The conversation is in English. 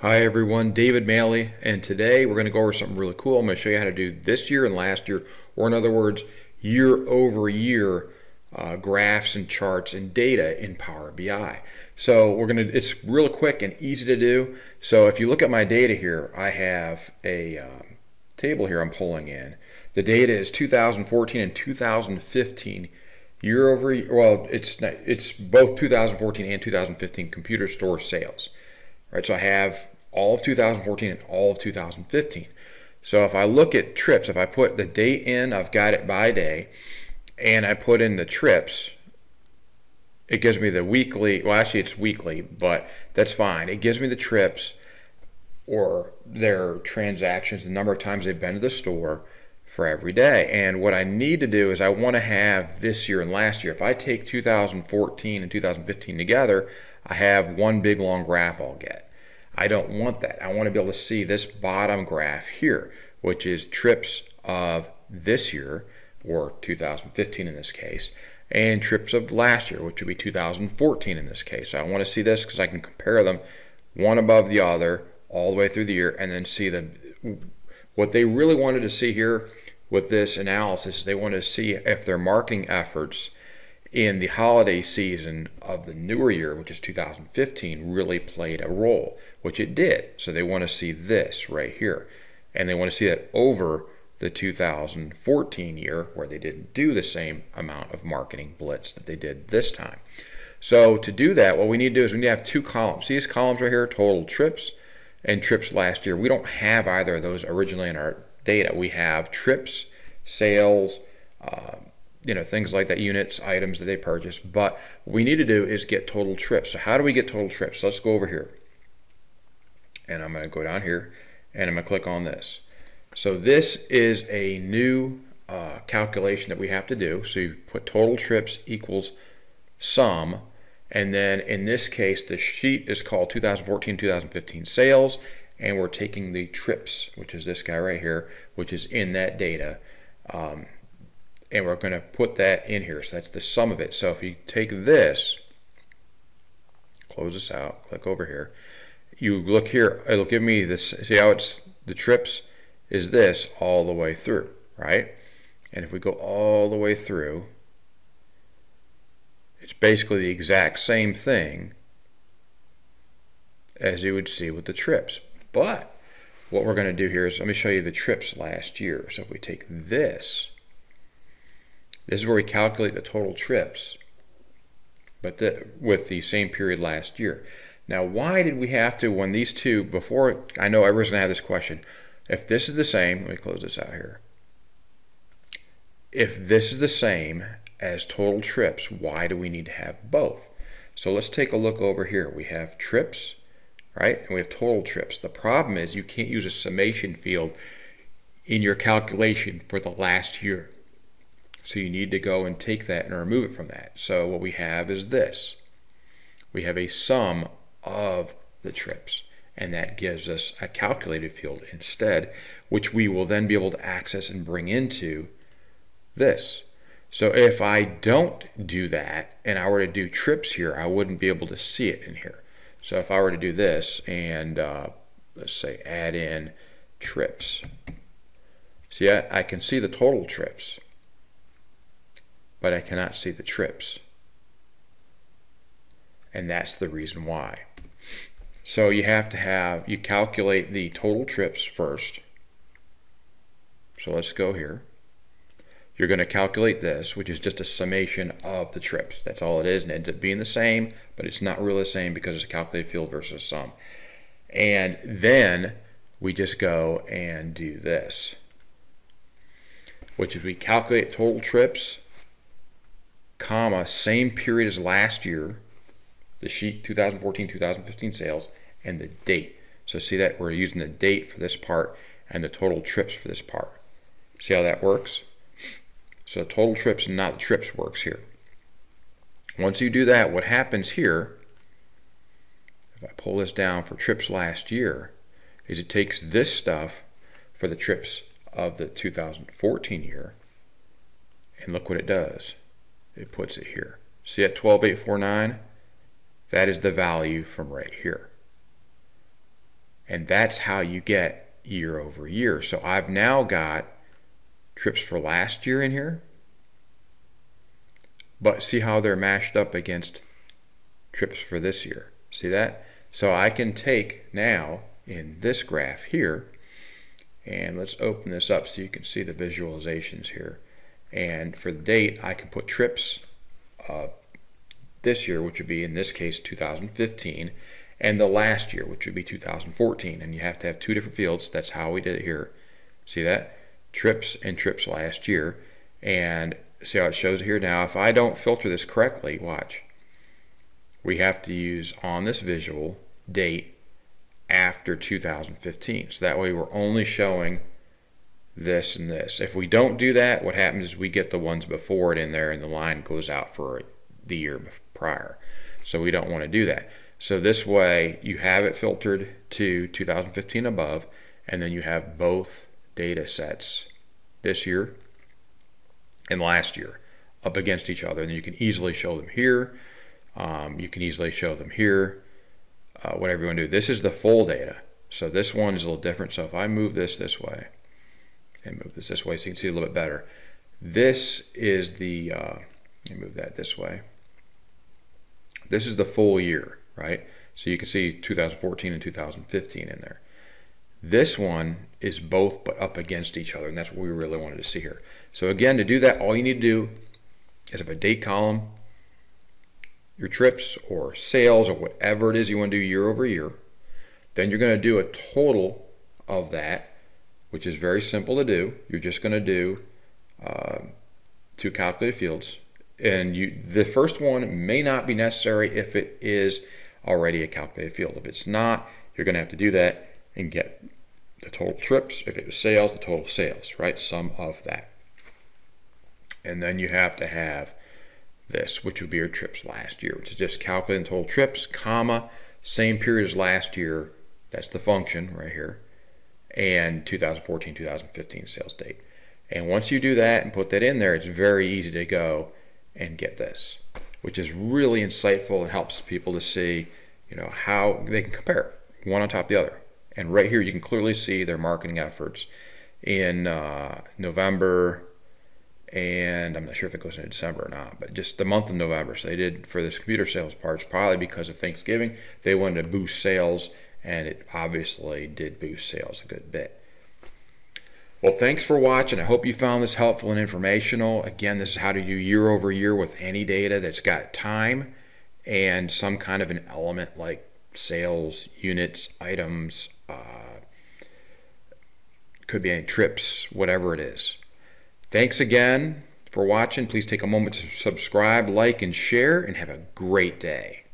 Hi everyone, David Malley, and today we're going to go over something really cool. I'm going to show you how to do this year and last year, or in other words, year over year graphs and charts and data in Power BI. So it's real quick and easy to do. So if you look at my data here, I have a table here I'm pulling in. The data is 2014 and 2015. Year over year, well, it's both 2014 and 2015 computer store sales. Right, so I have all of 2014 and all of 2015. So if I look at trips, if I put the date in, I've got it by day, and I put in the trips, it gives me the weekly, well actually it's weekly, but that's fine. It gives me the trips or their transactions, the number of times they've been to the store for every day. And what I need to do is I want to have this year and last year. If I take 2014 and 2015 together, I have one big long graph I'll get. I don't want that. I want to be able to see this bottom graph here, which is trips of this year, or 2015 in this case, and trips of last year, which would be 2014 in this case. So I want to see this because I can compare them one above the other all the way through the year, and then see what they really wanted to see here with this analysis. They wanted to see if their marketing efforts in the holiday season of the newer year, which is 2015, really played a role, which it did. So they want to see this right here, and they want to see that over the 2014 year, where they didn't do the same amount of marketing blitz that they did this time. So to do that, what we need to do is we need to have two columns. See these columns right here, total trips and trips last year. We don't have either of those originally in our data. We have trips, sales, you know, things like that, units, items that they purchased, but what we need to do is get total trips. So how do we get total trips? Let's go over here, and I'm going to go down here, and I'm going to click on this. So this is a new calculation that we have to do. So you put total trips equals sum, and then in this case the sheet is called 2014-2015 sales, and we're taking the trips, which is this guy right here, which is in that data, and we're going to put that in here. So that's the sum of it. So if you take this, close this out, click over here, you look here, it'll give me this. See how it's the trips is this all the way through, right? And if we go all the way through, it's basically the exact same thing as you would see with the trips. But what we're going to do here is, let me show you the trips last year. So if we take this, this is where we calculate the total trips, but with the same period last year. Now, why did we have to, when these two, before, I know everyone's gonna have this question, if this is the same, let me close this out here. If this is the same as total trips, why do we need to have both? So let's take a look over here. We have trips, right? And we have total trips. The problem is you can't use a summation field in your calculation for the last year. So you need to go and take that and remove it from that. So what we have is this. We have a sum of the trips, and that gives us a calculated field instead, which we will then be able to access and bring into this. So if I don't do that and I were to do trips here, I wouldn't be able to see it in here. So if I were to do this and let's say add in trips, see, I can see the total trips, but I cannot see the trips, and that's the reason why. So you have to have, you calculate the total trips first. So let's go here. You're going to calculate this, which is just a summation of the trips. That's all it is, and it ends up being the same, but it's not really the same because it's a calculated field versus sum. And then we just go and do this, which is we calculate total trips, comma, same period as last year, the sheet 2014-2015 sales, and the date. So see that we're using the date for this part and the total trips for this part. See how that works? So total trips and not the trips works here. Once you do that, what happens here, if I pull this down for trips last year, is it takes this stuff for the trips of the 2014 year, and look what it does. It puts it here. See at 12,849? That is the value from right here. And that's how you get year over year. So I've now got trips for last year in here, but see how they're mashed up against trips for this year. See that? So I can take now in this graph here, and let's open this up so you can see the visualizations here. And for the date, I can put trips this year, which would be in this case 2015, and the last year, which would be 2014. And you have to have two different fields. That's how we did it here. See that? Trips and trips last year. And see how it shows here now. If I don't filter this correctly, watch. We have to use on this visual date after 2015. So that way we're only showing this and this. If we don't do that, what happens is we get the ones before it in there and the line goes out for the year prior. So we don't want to do that. So this way you have it filtered to 2015 above, and then you have both data sets, this year and last year, up against each other. And you can easily show them here. You can easily show them here, whatever you want to do. This is the full data. So this one is a little different. So if I move this way and move this way so you can see a little bit better. This is the, let me move that this way. This is the full year, right? So you can see 2014 and 2015 in there. This one is both but up against each other, and that's what we really wanted to see here. So again, to do that, all you need to do is have a date column, your trips or sales or whatever it is you want to do year over year. Then you're going to do a total of that, which is very simple to do. You're just going to do two calculated fields, and the first one may not be necessary if it is already a calculated field. If it's not, you're going to have to do that and get the total trips. If it was sales, the total sales, right? Sum of that. And then you have to have this, which would be your trips last year, which is just calculating total trips, comma, same period as last year. That's the function right here. And 2014, 2015 sales date. And once you do that and put that in there, it's very easy to go and get this, which is really insightful and helps people to see, you know, how they can compare one on top of the other. And right here, you can clearly see their marketing efforts in November, and I'm not sure if it goes into December or not, but just the month of November. So they did for this computer sales parts, probably because of Thanksgiving, they wanted to boost sales, and it obviously did boost sales a good bit. Well, thanks for watching. I hope you found this helpful and informational. Again, this is how to do year over year with any data that's got time and some kind of an element like sales, units, items, could be any trips, whatever it is. Thanks again for watching. Please take a moment to subscribe, like, and share, and have a great day.